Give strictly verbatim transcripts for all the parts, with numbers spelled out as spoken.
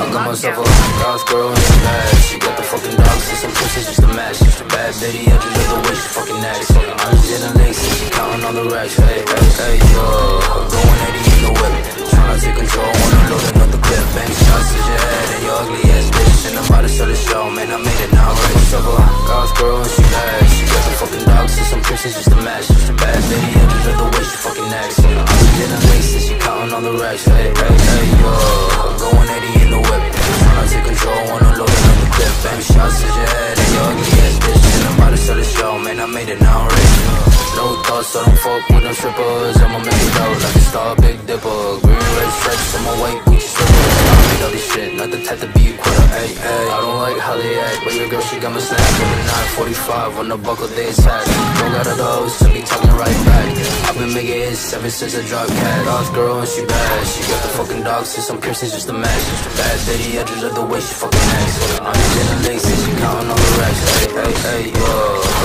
I got myself a dog's girl in the bag. She got the fucking dogs and some pussies just to match. She's the bad bitty, I just love the way she fucking acts. I'm just in the legs and she counting on the racks. Hey, hey, hey, yo, I'm going eighty in the whip, trying to take control when I'm loading up the clip. Bang shots at your head and your ugly ass bitch, and I'm about to sell the show, man, I made it now, right? Myself a dog's girl and she bad. She got the fucking dogs and some pussies just to match. She's the bad bitty, I just love the way she fucking acts. I'm just in the legs and she counting on the racks. Hey, hey, hey, yo, I'm going eighty in the whip, trying to take control when I'm loading up the clip. Bang shots at your head and your ugly ass bitch, and I'm about to sell the show, man, I made it now, right? No thoughts, I don't fuck with them strippers. I'ma make it out like a star, big dipper. Green, red stripes on my white Gucci slippers. I made all this shit, not the type to be a quitter. Ay, ay, I don't like how they act, but your girl, she got my snap. With a nine forty-five on the buckle, they attack. Don't got a dose, so be talking right back. I've been making hits ever since I dropped cat. Lost girl and she bad. She got the fucking dogs and some piercings just to match. She's the bad daddy, I just love the way she fucking acts. I'm just in the links and she counting all the racks. Ay, ay, ay, yo,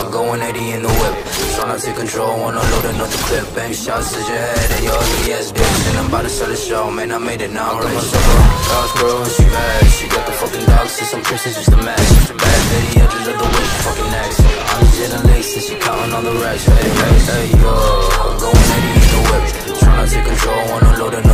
I'm going eighty in the whip, trying to take control when I'm loading up the clip. Bang shots at your head and your ugly ass bitch, and I'm about to sell the show, man, I made it now, right? Dog's girl and she bad. She got the fucking dogs and some piercings just to match. She's a bad bitty, I just love the way she fucking acts. I'm just in the lace and she counting on the racks. Hey, hey, hey, yo, I'm going eighty in the whip, trying to take control when I'm loading